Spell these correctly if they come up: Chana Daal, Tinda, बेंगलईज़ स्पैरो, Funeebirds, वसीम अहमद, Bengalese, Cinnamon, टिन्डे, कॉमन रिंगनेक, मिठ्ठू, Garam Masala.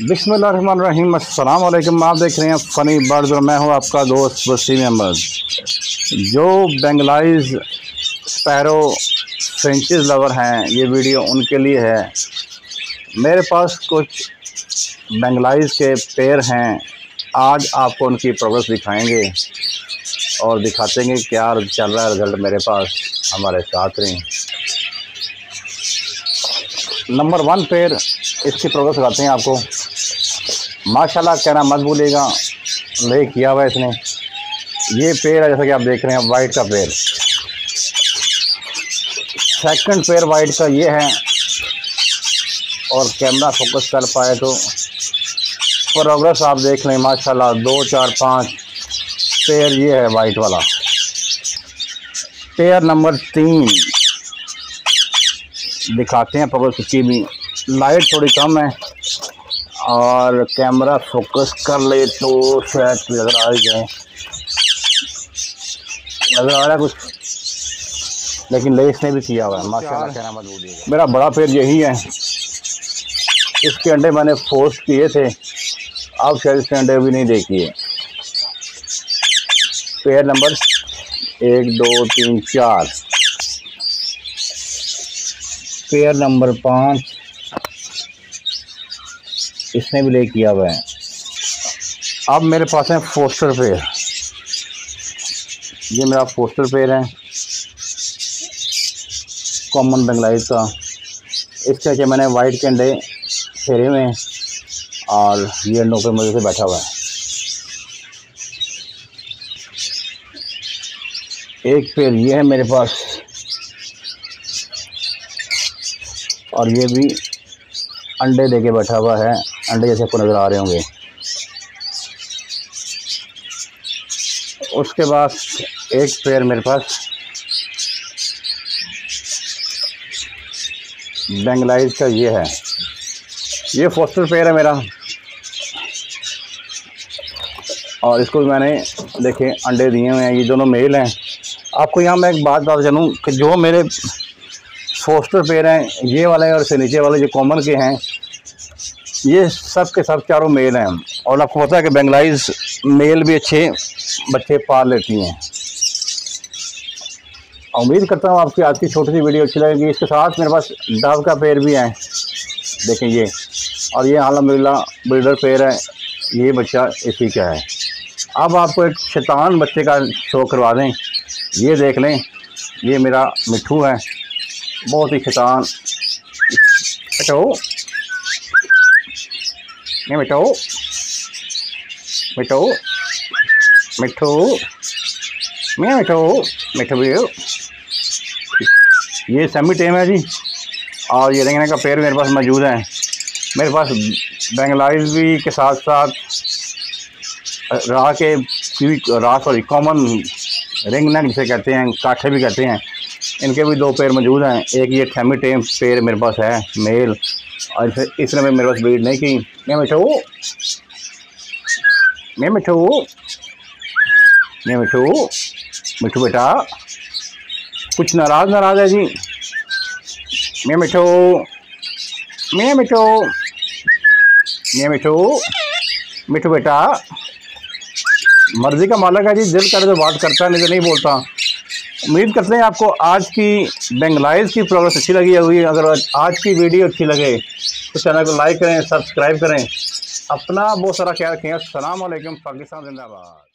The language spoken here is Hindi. बिस्मिल्लाहिर्रहमानिर्रहीम। अस्सलाम वालेकुम। आप देख रहे हैं फनी बर्ड और मैं हूं आपका दोस्त वसीम अहमद। जो बेंगलईज़ स्पैरो फ्रेंचेस लवर हैं, ये वीडियो उनके लिए है। मेरे पास कुछ बेंगलईज़ के पेड़ हैं, आज आपको उनकी प्रोग्रेस दिखाएंगे और दिखाते हैं क्या चल रहा है रिजल्ट मेरे पास। हमारे साथ रहें। नंबर वन पेड़, इसकी प्रोग्रेस लगाते हैं आपको। माशाल्लाह कहना मत भूलिएगा, ले किया हुआ इसने। ये पेड़ है जैसा कि आप देख रहे हैं, वाइट का पेड़। सेकंड पेड़ वाइट का ये है, और कैमरा फोकस कर पाए तो प्रोग्रेस आप देख लें। माशाल्लाह दो चार पाँच पेड़ ये है वाइट वाला। पेड़ नंबर तीन दिखाते हैं प्रोग्रेस की भी। लाइट थोड़ी कम है और कैमरा फोकस कर ले तो शायद नज़र आ जाए। नज़र आ रहा कुछ, लेकिन लेस ने भी किया हुआ है। माशाल्लाह कहना मत भूलिएगा। मेरा बड़ा पेड़ यही है, इसके अंडे मैंने फोर्स किए थे, अब शायद इसके अंडे भी नहीं देखिए। पेड़ नंबर एक दो तीन चार। पेड़ नंबर पाँच, इसने भी ले किया हुआ है। अब मेरे पास है फोस्टर पेड़। ये मेरा फोस्टर पेड़ है, कॉमन बेंगलईज़ का। इसके क्या मैंने वाइट के अंडे फेरे हुए हैं और ये अंडों पर मज़े से बैठा हुआ है। एक पेड़ ये है मेरे पास, और ये भी अंडे देके बैठा हुआ है। अंडे जैसे आपको नज़र आ रहे होंगे। उसके बाद एक पेड़ मेरे पास बेंगलईज़ का ये है। ये फोस्टर पेड़ है मेरा, और इसको भी मैंने देखे अंडे दिए हुए हैं। ये दोनों मेल हैं। आपको यहाँ मैं एक बात बता चलूँ कि जो मेरे फोस्टर पेड़ हैं, ये वाले और से नीचे वाले जो कॉमन के हैं, ये सब के सब चारों मेल हैं। और आपको पता है कि बेंगलईज़ मेल भी अच्छे बच्चे पाल लेती हैं। उम्मीद करता हूँ आपकी आज की छोटी सी वीडियो अच्छी लगेगी। इसके साथ मेरे पास डव का पेड़ भी है, देखें ये। और ये अल्हम्दुलिल्लाह बिल्डर पेड़ है, ये बच्चा इसी का है। अब आपको एक शैतान बच्चे का शो करवा दें, ये देख लें। ये मेरा मिठ्ठू है, बहुत ही शैतान। मिठ्ठू नहीं, मिठ्ठू मिठ्ठू मिठ्ठू मैं मिठ्ठू मिठ्ठू भी। ये सेमी टेम है जी। और ये रेंगने का पेड़ मेरे पास मौजूद है। मेरे पास बेंगलईज़ भी के साथ साथ कॉमन रिंगनेक जिसे कहते हैं, काठे भी कहते हैं, इनके भी दो पेड़ मौजूद हैं। एक ये थैमी टेम पेड़ मेरे पास है मेल, और इसने मेरे पास ब्रीड नहीं की। मैं मिठ्ठू मिठ्ठू बेटा कुछ नाराज है जी। मैं मिठ्ठू मिठ्ठू बेटा मर्जी का मालक है जी, दिल करे तो बात करता है, नहीं तो नहीं बोलता। उम्मीद करते हैं आपको आज की बेंगलईज़ की प्रोग्रेस अच्छी लगी होगी। अगर आज की वीडियो अच्छी लगे तो चैनल को लाइक करें, सब्सक्राइब करें। अपना बहुत सारा ख्याल रखें। अस्सलाम वालेकुम। पाकिस्तान जिंदाबाद।